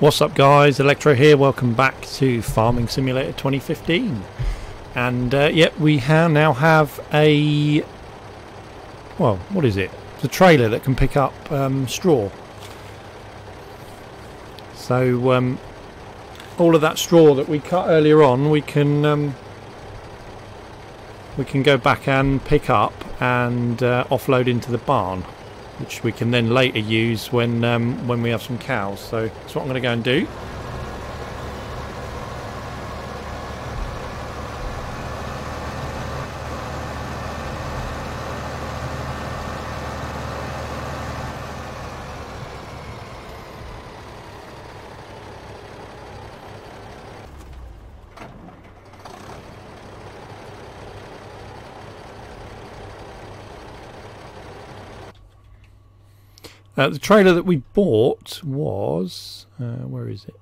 What's up guys, Electro here, welcome back to Farming Simulator 2015. And yep, we now have a, well, what is it? It's a trailer that can pick up straw. So all of that straw that we cut earlier on, we can go back and pick up and offload into the barn, which we can then later use when we have some cows. So that's what I'm going to go and do. The trailer that we bought was, where is it?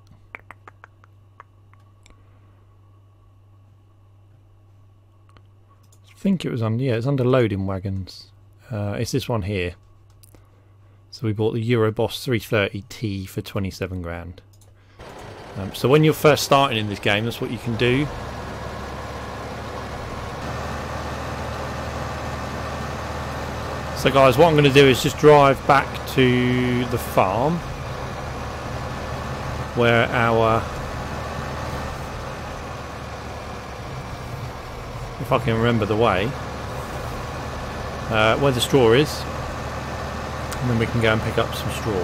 I think it was under, yeah, it's under loading wagons. It's this one here. So we bought the Euroboss 330T for 27 grand. So when you're first starting in this game, that's what you can do. So guys, what I'm going to do is just drive back to the farm where our, if I can remember the way, where the straw is, and then we can go and pick up some straw.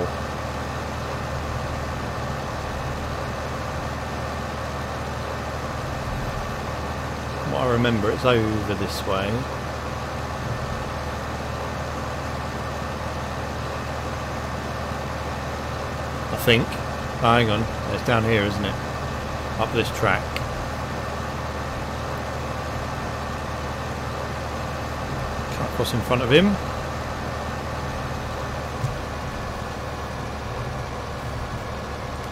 What I remember, it's over this way. I think. Oh, hang on, it's down here, isn't it? Up this track. Cut across in front of him.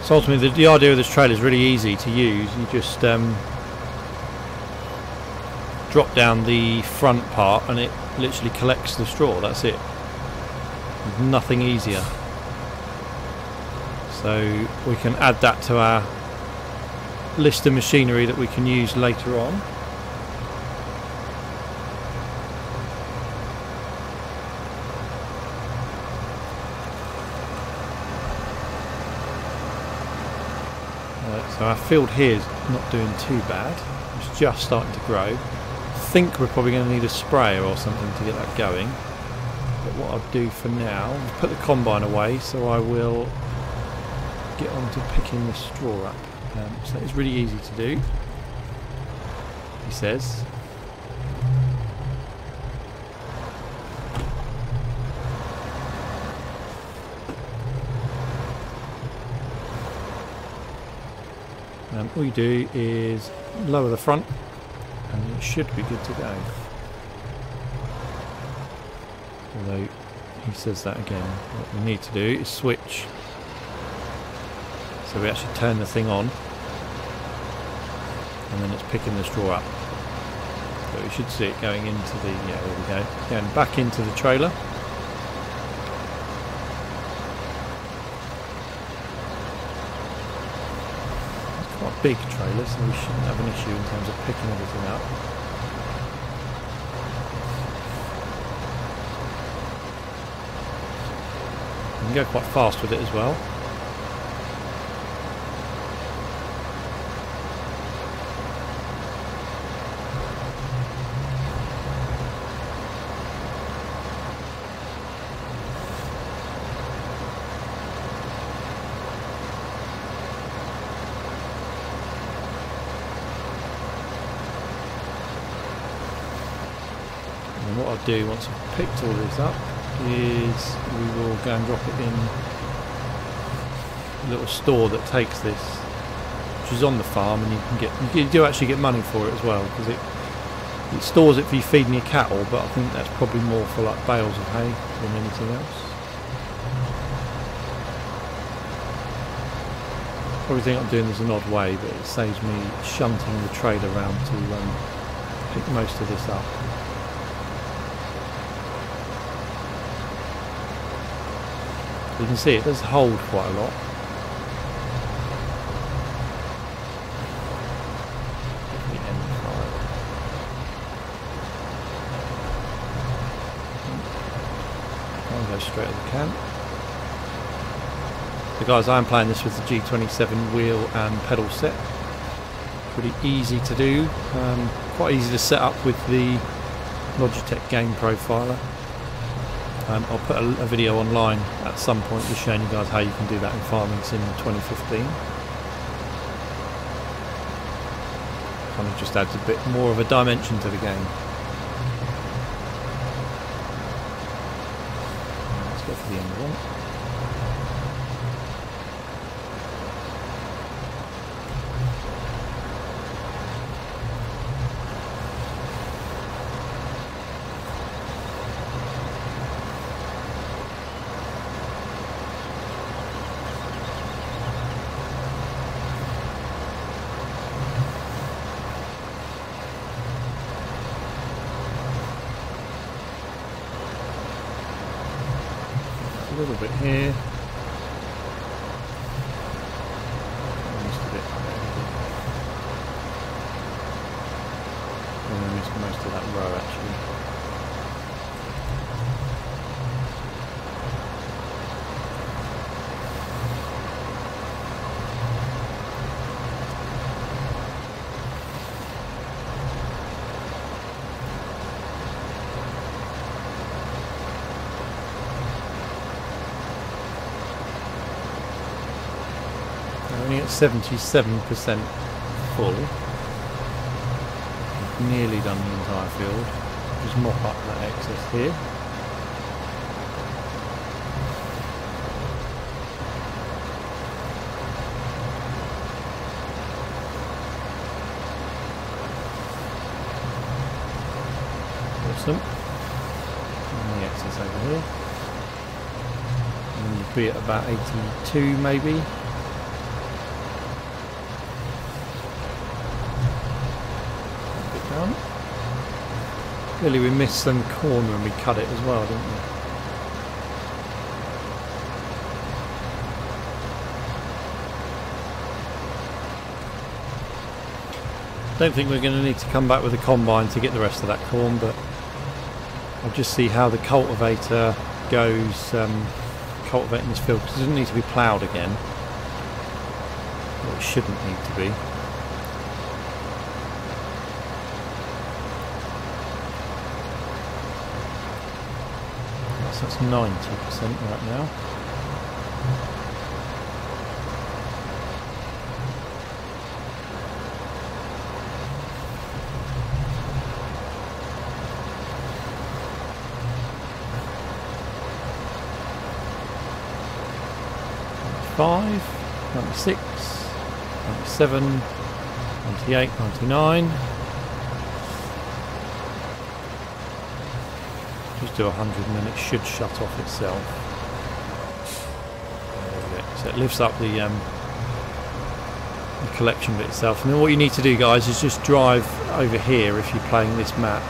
So ultimately, the idea of this trailer is really easy to use. You just drop down the front part, and it literally collects the straw. That's it. There's nothing easier. So we can add that to our list of machinery that we can use later on. So our field here is not doing too bad. It's just starting to grow. I think we're probably going to need a sprayer or something to get that going. But what I'll do for now, I'll put the combine away, so I will get on to picking the straw up. So it's really easy to do, he says. All you do is lower the front and it should be good to go. Although he says that again, what we need to do is switch. So we actually turn the thing on and then it's picking the straw up. So we should see it going into the, yeah, there we go, going back into the trailer. It's quite a big trailer, so we shouldn't have an issue in terms of picking everything up. You can go quite fast with it as well. What I'll do once I've picked all this up is we will go and drop it in a little store that takes this, which is on the farm, and you can get, you do actually get money for it as well, because it stores it for you feeding your cattle, but I think that's probably more for like bales of hay than anything else. Probably think I'm doing this an odd way, but it saves me shunting the trailer around to pick most of this up. You can see it does hold quite a lot. I'll go straight to the camp. So guys, I'm playing this with the G27 wheel and pedal set. Pretty easy to do, quite easy to set up with the Logitech game profiler. I'll put a video online at some point just showing you guys how you can do that in Farming Sim 2015. Kind of just adds a bit more of a dimension to the game. Let's go for the end one. A little bit here. Almost a bit. I'm going to miss most of that row actually. Only at 77% full. I've nearly done the entire field. Just mop up that excess here. Awesome. And the excess over here. And we'll be at about 82 maybe. Really, we missed some corn when we cut it as well, didn't we? Don't think we're going to need to come back with a combine to get the rest of that corn, but I'll just see how the cultivator goes cultivating this field, because it doesn't need to be ploughed again. Well, it shouldn't need to be. That's 90% right now. Five, 96, 97, 98, 99. Do 100 and then it should shut off itself. So it lifts up the collection bit itself. And then what you need to do, guys, is just drive over here if you're playing this map.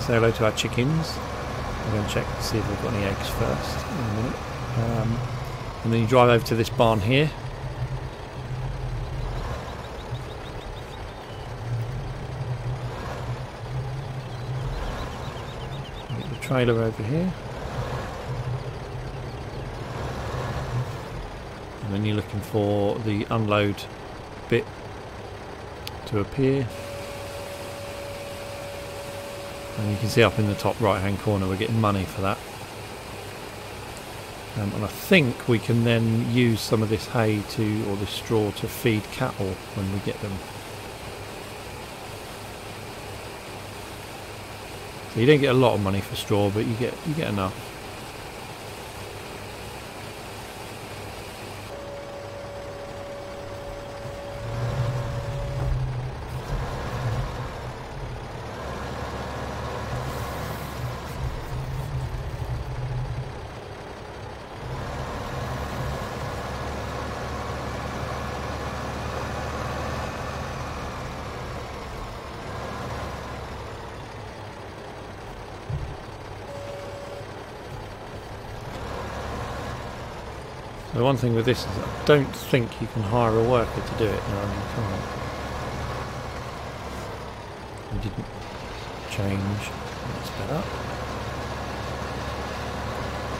Say hello to our chickens. We're going to check to see if we've got any eggs first in a minute. And then you drive over to this barn here. Trailer over here, and then you're looking for the unload bit to appear, and you can see up in the top right hand corner we're getting money for that, and I think we can then use some of this hay to, or this straw, to feed cattle when we get them. You don't get a lot of money for straw, but you get enough. The one thing with this is I don't think you can hire a worker to do it. No, you can't. We didn't change. That's better.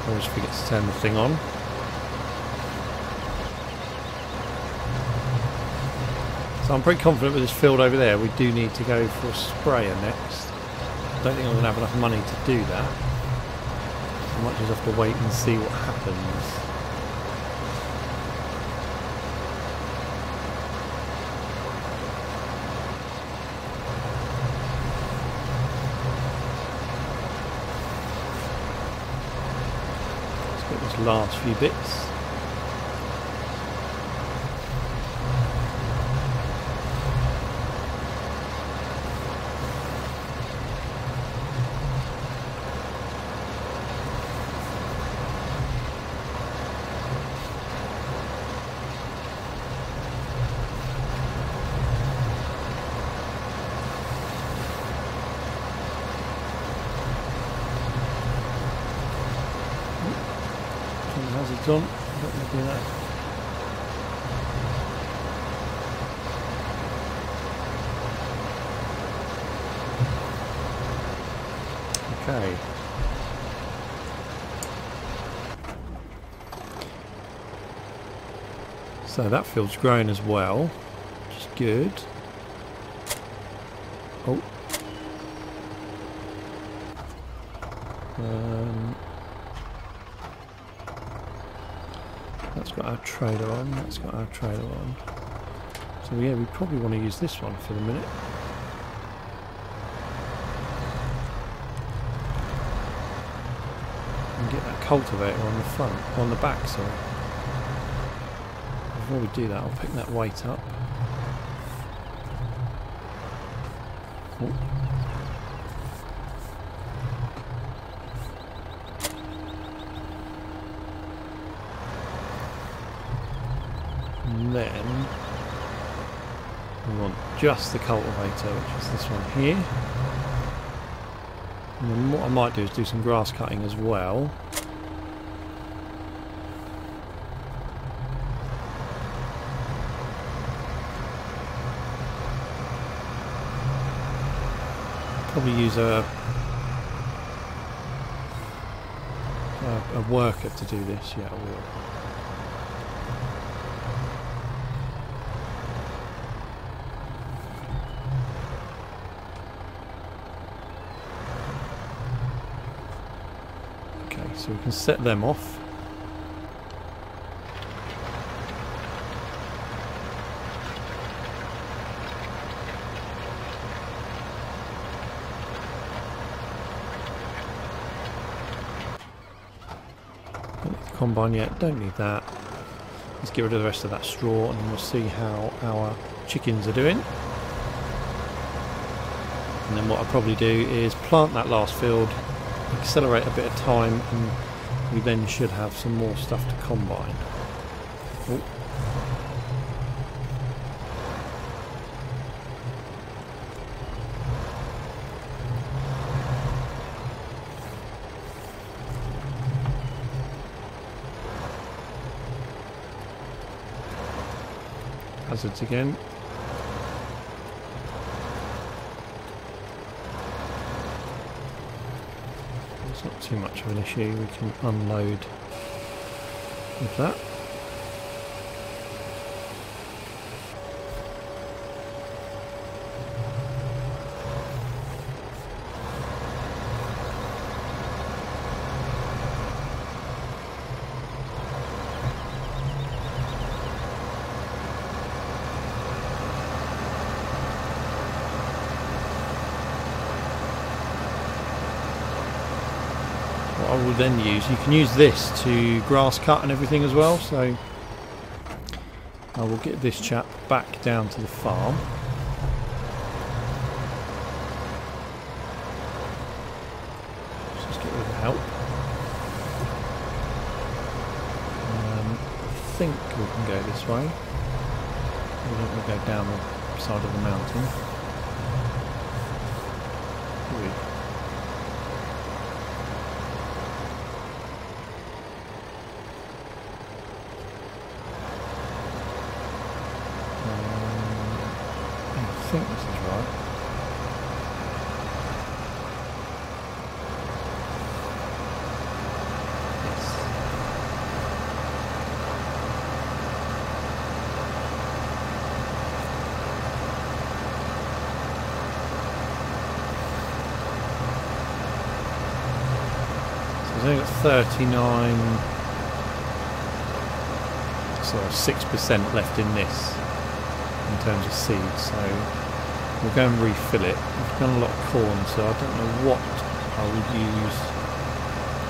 I always forget to turn the thing on. So I'm pretty confident with this field over there we do need to go for a sprayer next. I don't think I'm going to have enough money to do that. I might just have to wait and see what happens. Last few bits. How's it gone? I don't know if you know. Okay. So that field's grown as well, which is good. Oh. Got our trailer on, that's got our trailer on. So yeah, we probably want to use this one for the minute. And get that cultivator on the front, on the back, sorry. Before we do that, I'll pick that weight up. Oh. Then we want just the cultivator, which is this one here. And then what I might do is do some grass cutting as well. Probably use a worker to do this. Yeah, I will. So we can set them off. Don't need the combine yet, don't need that. Let's get rid of the rest of that straw and we'll see how our chickens are doing. And then what I'll probably do is plant that last field, accelerate a bit of time, and we then should have some more stuff to combine. Oh. Hazards again. It's not too much of an issue, we can unload with that. I will then use, you can use this to grass cut and everything as well, so I will get this chap back down to the farm. Let's just get rid of the help. I think we can go this way. We don't want to go down the side of the mountain. Here we go. I think this is right. Yes. I think it's 39, sort of 6% left in this in terms of seed, so we'll go and refill it. We've done a lot of corn, so I don't know what I would use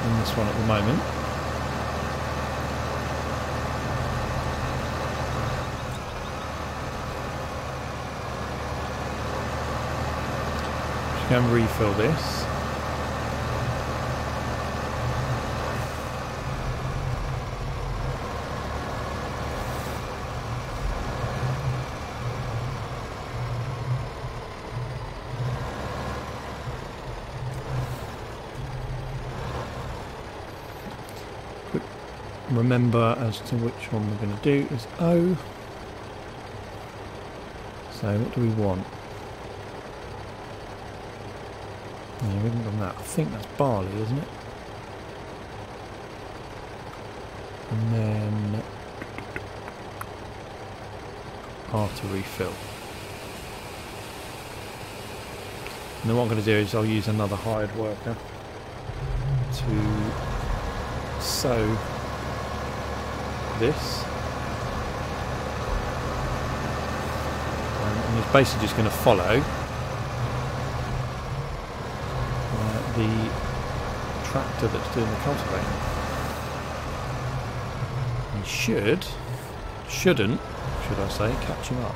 in this one at the moment. Just go and refill this. Remember as to which one we're going to do is O. So what do we want? No, we haven't done that. I think that's barley, isn't it? And then R to refill. And then what I'm going to do is I'll use another hired worker to sow this, and it's basically just going to follow the tractor that's doing the cultivating, and should I say catch him up.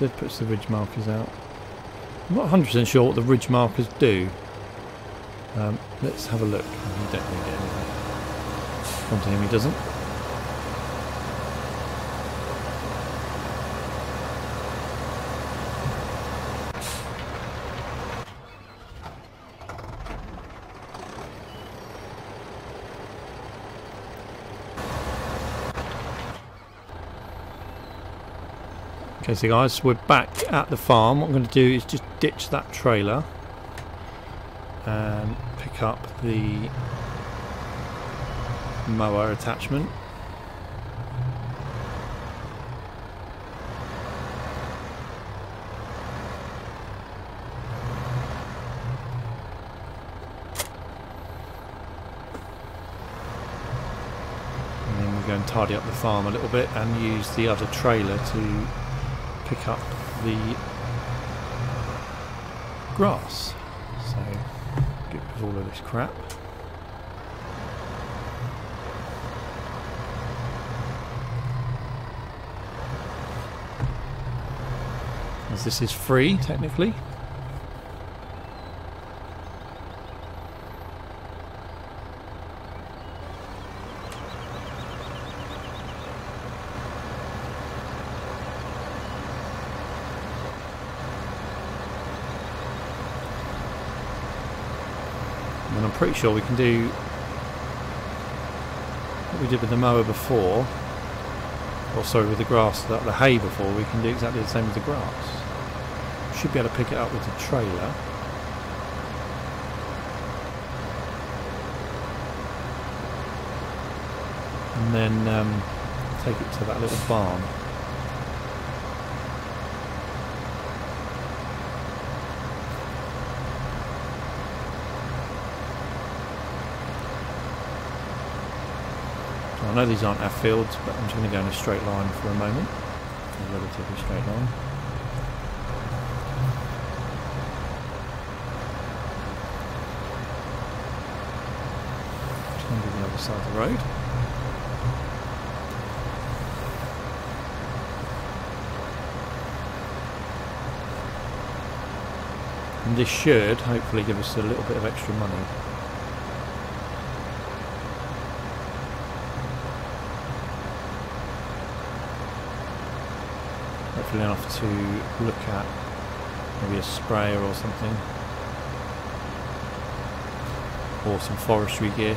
It puts the ridge markers out. I'm not 100% sure what the ridge markers do. Let's have a look. Oh, he don't need it anyway. Come to him, he doesn't. Okay, so guys, we're back at the farm. What I'm going to do is just ditch that trailer and pick up the mower attachment. And then we'll go and tidy up the farm a little bit and use the other trailer to pick up the grass. So get rid of all of this crap. As this is free technically. Pretty sure we can do what we did with the mower before, or sorry, with the grass, the hay before. We can do exactly the same with the grass. Should be able to pick it up with the trailer. And then take it to that little barn. I know these aren't our fields, but I'm just going to go in a straight line for a moment. A relatively straight line. Just going to do the other side of the road. And this should hopefully give us a little bit of extra money. Enough to look at maybe a sprayer or something, or some forestry gear.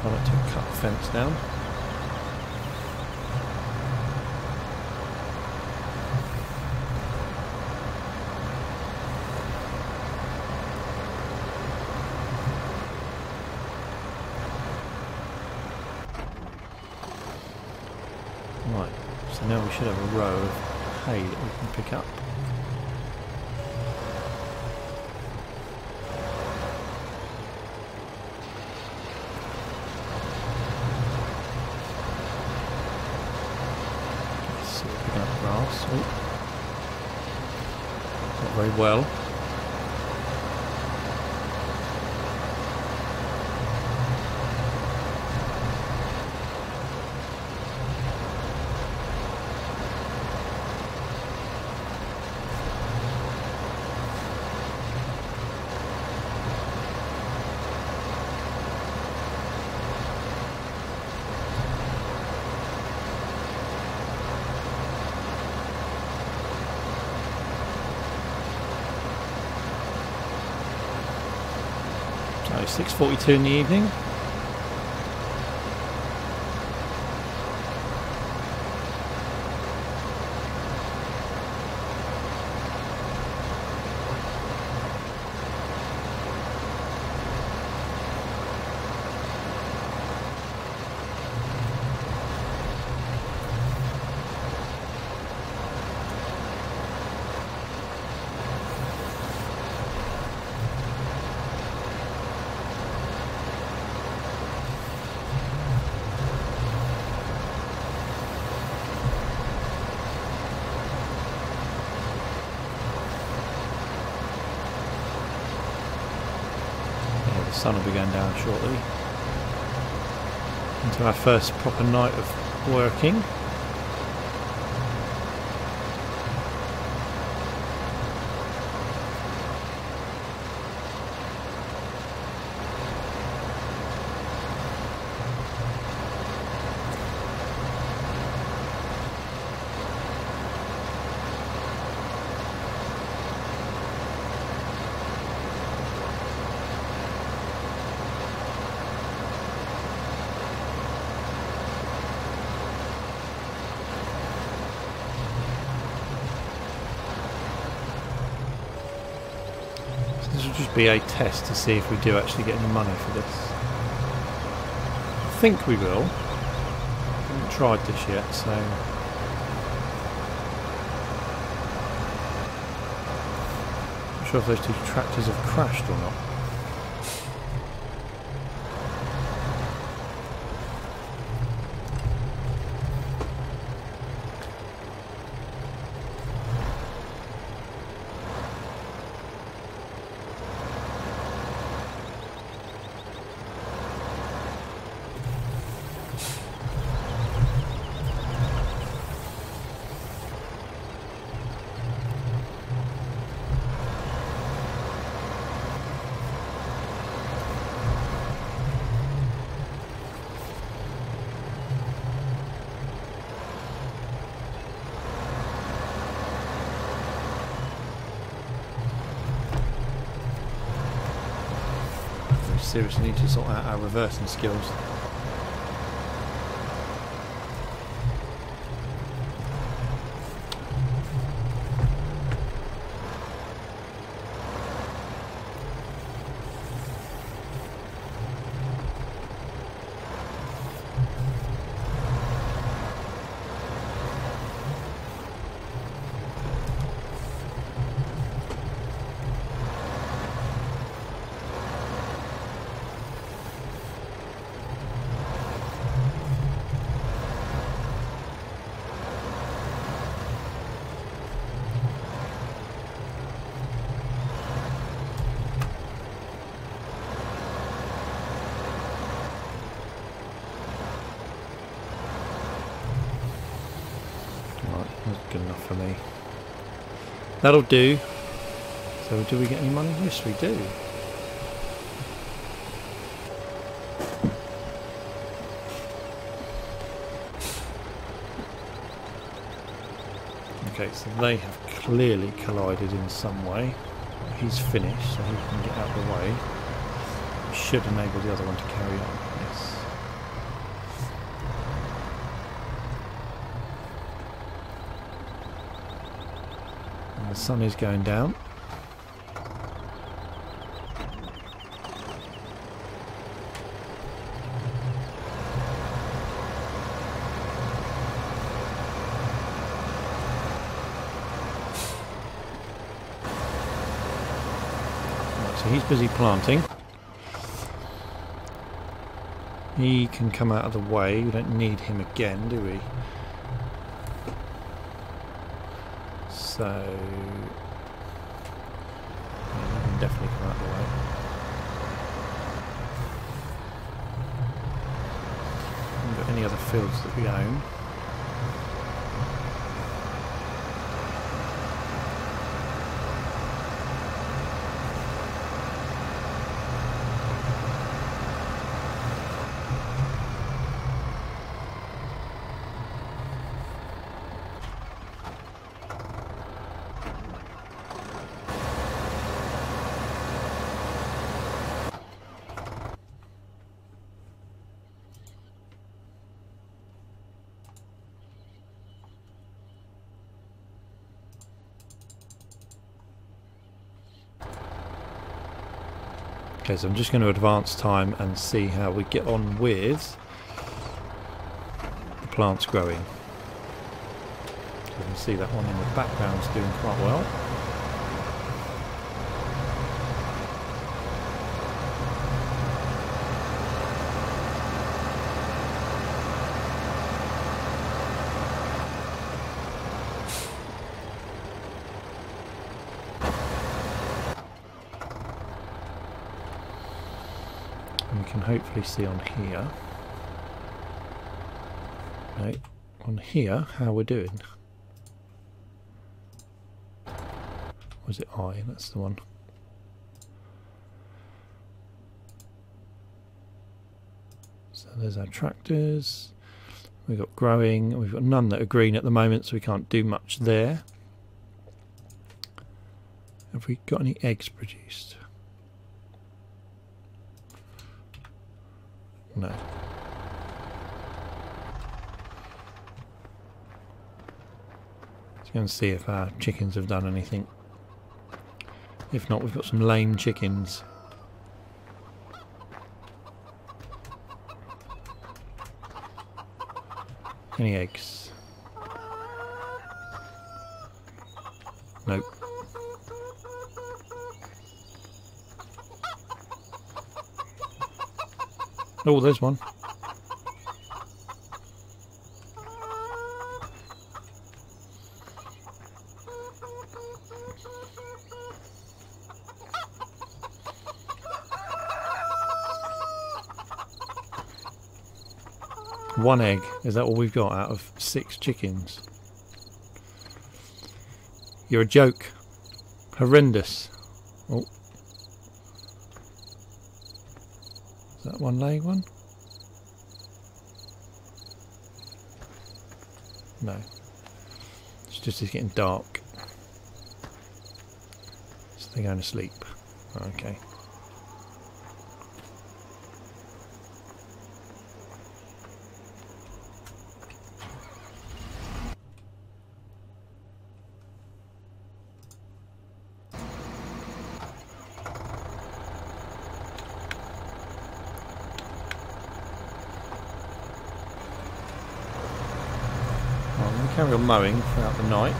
Try not to cut the fence down. Right, so now we should have a row of hay that we can pick up. Very well. So 6:42 in the evening. The sun will be going down shortly. Into our first proper night of working. This will just be a test to see if we do actually get any money for this. I think we will. I haven't tried this yet, so... I'm not sure if those two tractors have crashed or not. Seriously need to sort out our reversing skills. Good enough for me. That'll do. So do we get any money? Yes, we do. Okay, so they have clearly collided in some way. He's finished, so he can get out of the way. Should enable the other one to carry on. Yes. The sun is going down. So he's busy planting. He can come out of the way. We don't need him again, do we? So yeah, he can definitely come out of the way. Haven't got any other fields that we own. So I'm just going to advance time and see how we get on with the plants growing. So you can see that one in the background is doing quite well. Hopefully see on here, right, on here how we're doing. Was it I? That's the one. So there's our tractors. We've got growing. We've got none that are green at the moment, so we can't do much there. Have we got any eggs produced? No. Let's go and see if our chickens have done anything. If not, we've got some lame chickens. Any eggs? Nope. Oh, there's one. One egg. Is that all we've got out of 6 chickens? You're a joke. Horrendous. Oh. Is that one laying one? No. It's just it's getting dark. So they're going to sleep. Okay. Carry on mowing throughout the night.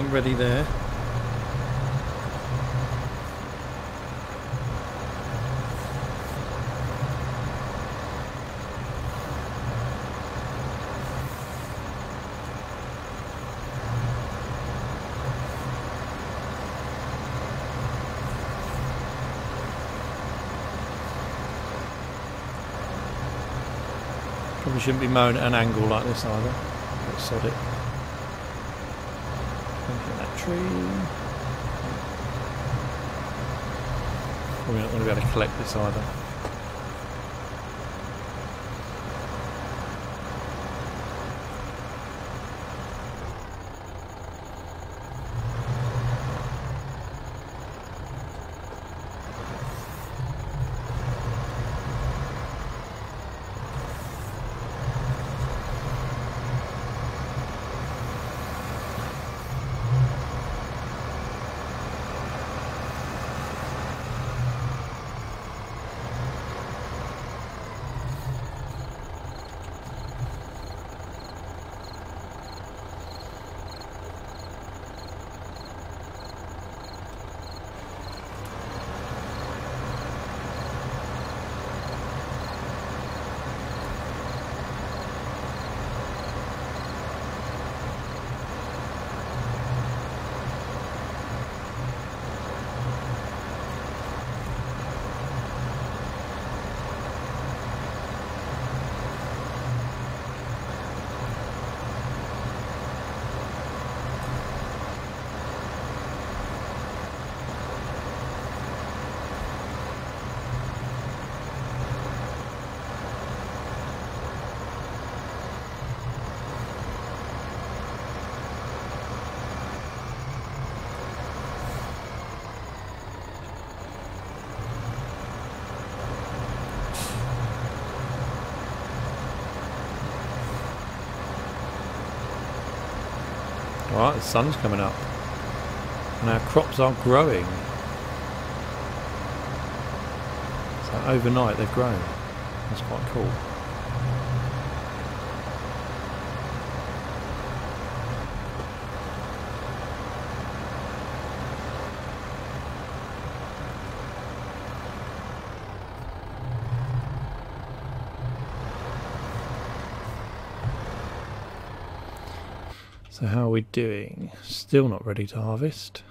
Nothing ready there. Probably shouldn't be mowing at an angle like this either. Let's sod it. Look at that tree. Probably not going to be able to collect this either. Alright, the sun's coming up and our crops are growing. So overnight they've grown. That's quite cool. So how are we doing? Still not ready to harvest.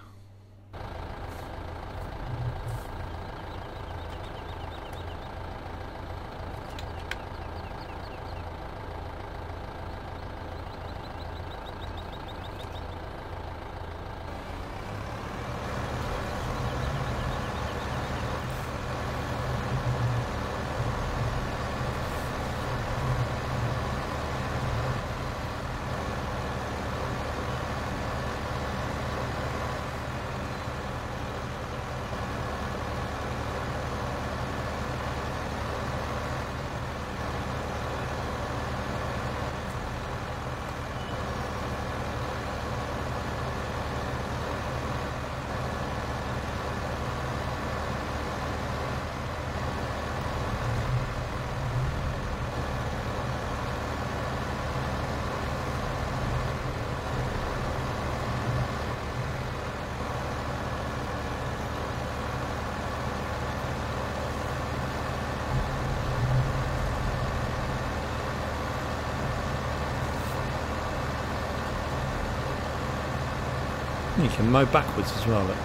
You can mow backwards as well, look.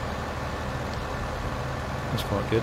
That's quite good.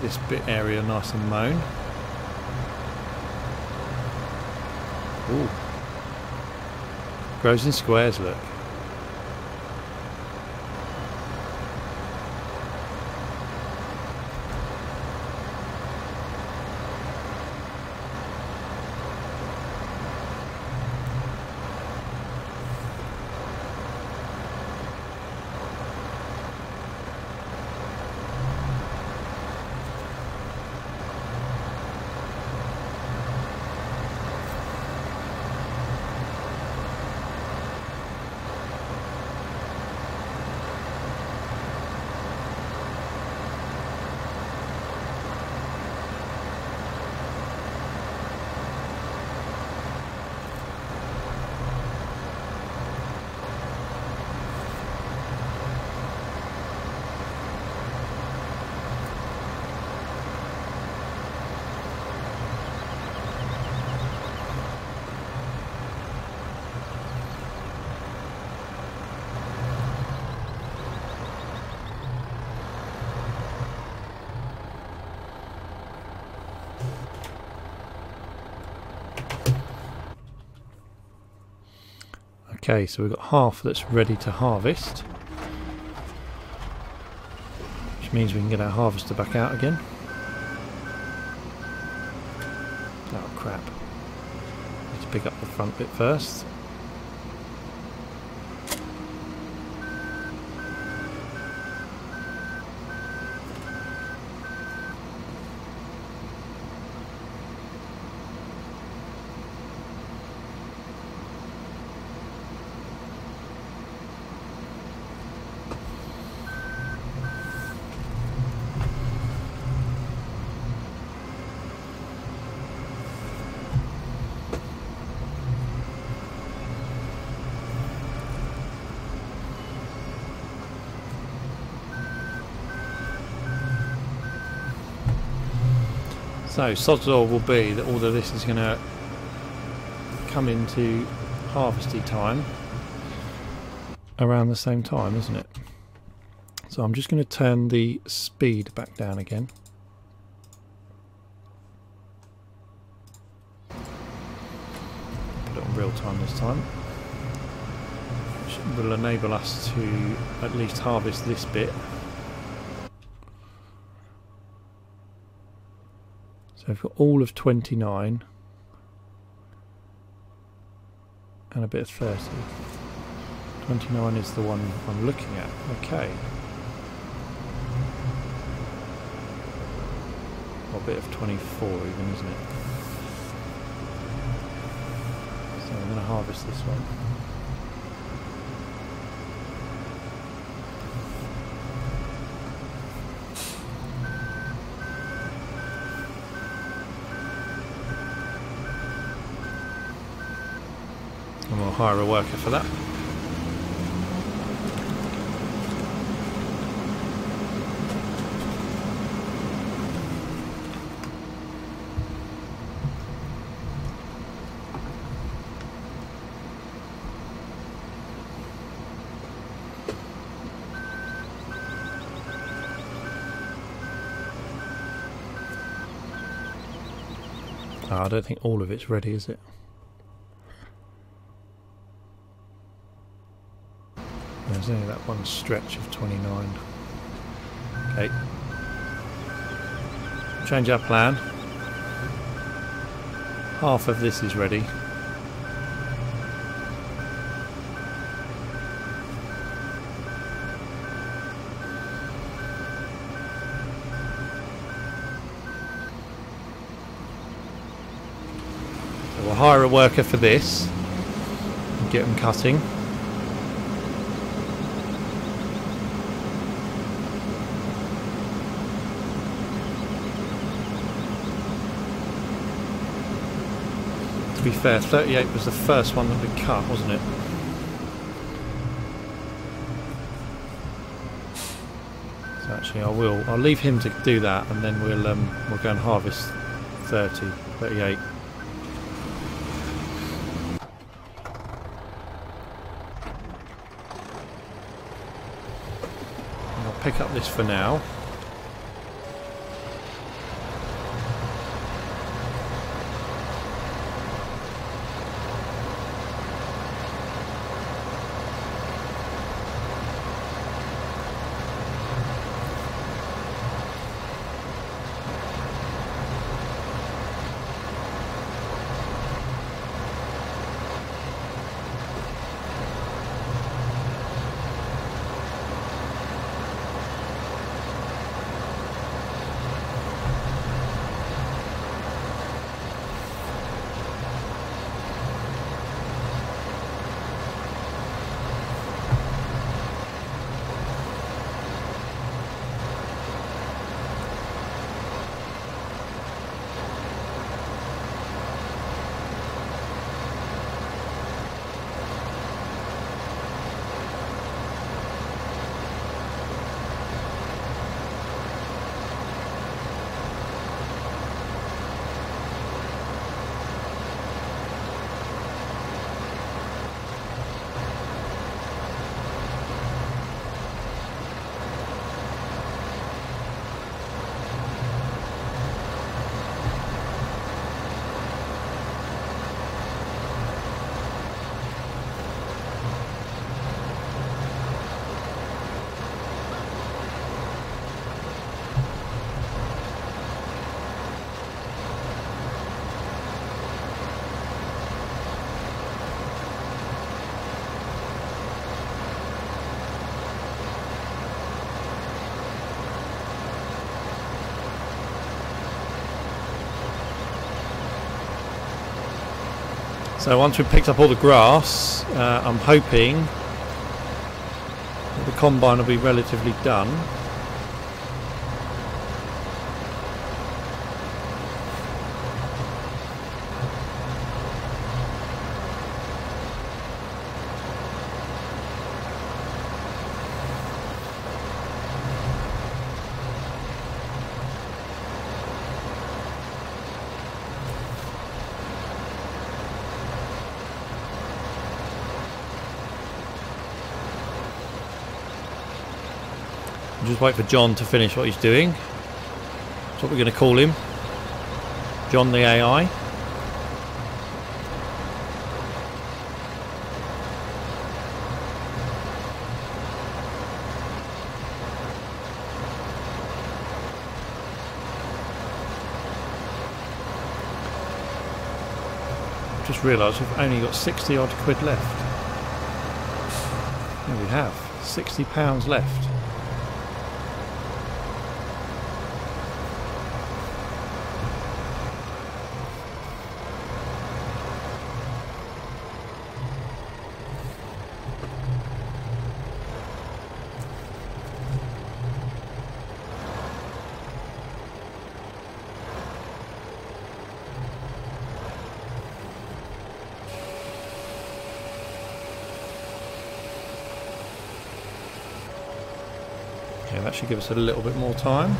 This bit area nice and mown. Ooh. Grows in squares, look. Okay, so we've got half that's ready to harvest, which means we can get our harvester back out again. Oh crap, need to pick up the front bit first. So sod's law will be that all of this is going to come into harvesty time around the same time, isn't it? So I'm just going to turn the speed back down again. Put it on real time this time, which will enable us to at least harvest this bit. So I've got all of 29 and a bit of 30. 29 is the one I'm looking at. Okay. Or a bit of 24 even, isn't it? So I'm going to harvest this one. And we'll hire a worker for that. Oh, I don't think all of it's ready, is it? There's only that one stretch of 29. Okay. Change our plan. Half of this is ready. So we'll hire a worker for this and get them cutting. To be fair, 38 was the first one that we cut, wasn't it? So actually, I'll leave him to do that, and then we'll go and harvest 38. And I'll pick up this for now. So once we've picked up all the grass, I'm hoping that the combine will be relatively done. Just wait for John to finish what he's doing. That's what we're going to call him, John the AI. Just realised we've only got 60 odd quid left. There we have, £60 left. That should give us a little bit more time.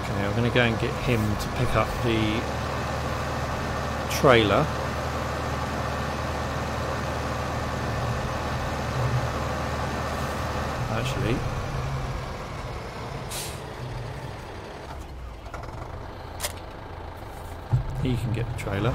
Okay, I'm going to go and get him to pick up the trailer. Actually, he can get the trailer.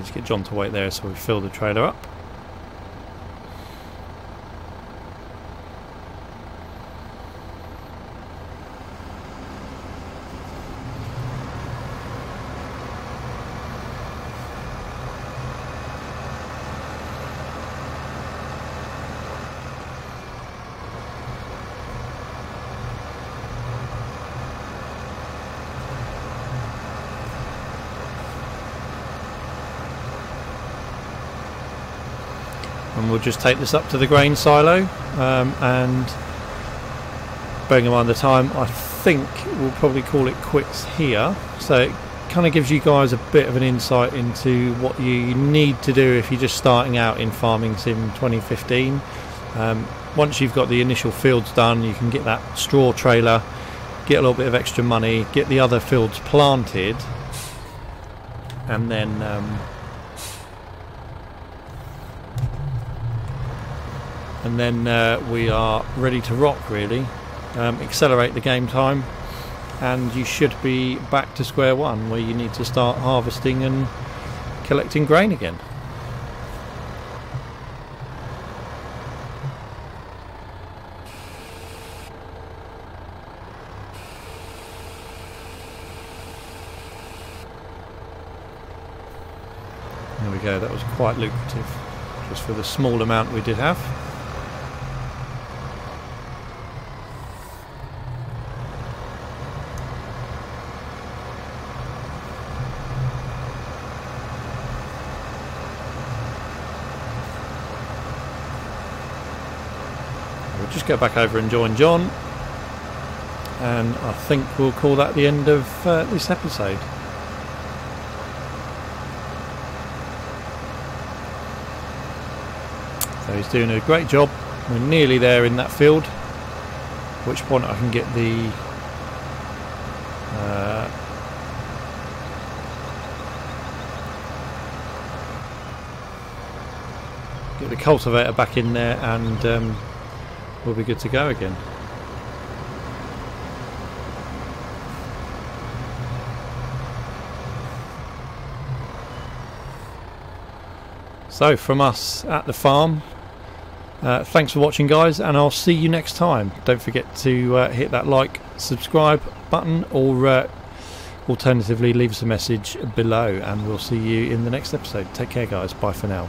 Just get John to wait there so we fill the trailer up. We'll just take this up to the grain silo, and bearing in mind the time, think we'll probably call it quits here. So it kind of gives you guys a bit of an insight into what you need to do if you're just starting out in Farming Sim 2015. Once you've got the initial fields done, you can get that straw trailer, get a little bit of extra money, get the other fields planted, and then we are ready to rock, really. Accelerate the game time, and you should be back to square one, where you need to start harvesting and collecting grain again. There we go, that was quite lucrative, just for the small amount we did have. We'll just go back over and join John, and I think we'll call that the end of this episode. So he's doing a great job. We're nearly there in that field, at which point I can get the cultivator back in there, and we'll be good to go again. So from us at the farm, thanks for watching, guys, and I'll see you next time. Don't forget to hit that like, subscribe button, or alternatively leave us a message below, and we'll see you in the next episode. Take care, guys. Bye for now.